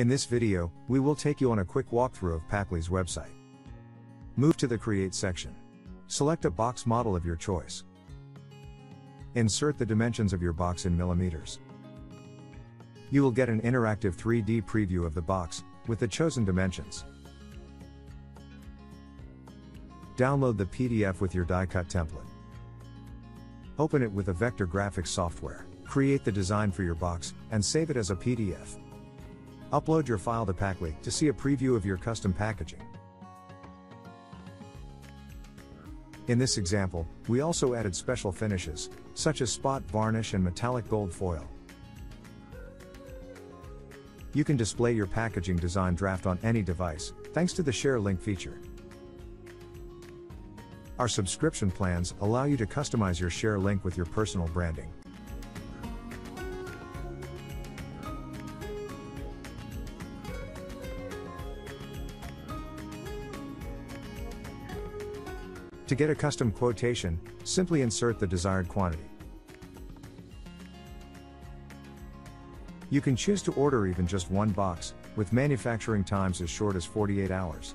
In this video, we will take you on a quick walkthrough of Packly's website. Move to the Create section. Select a box model of your choice. Insert the dimensions of your box in millimeters. You will get an interactive 3D preview of the box, with the chosen dimensions. Download the PDF with your die-cut template. Open it with a vector graphics software, create the design for your box, and save it as a PDF. Upload your file to Packly to see a preview of your custom packaging. In this example, we also added special finishes, such as spot varnish and metallic gold foil. You can display your packaging design draft on any device, thanks to the Share Link feature. Our subscription plans allow you to customize your Share Link with your personal branding. To get a custom quotation, simply insert the desired quantity. You can choose to order even just one box, with manufacturing times as short as 48 hours.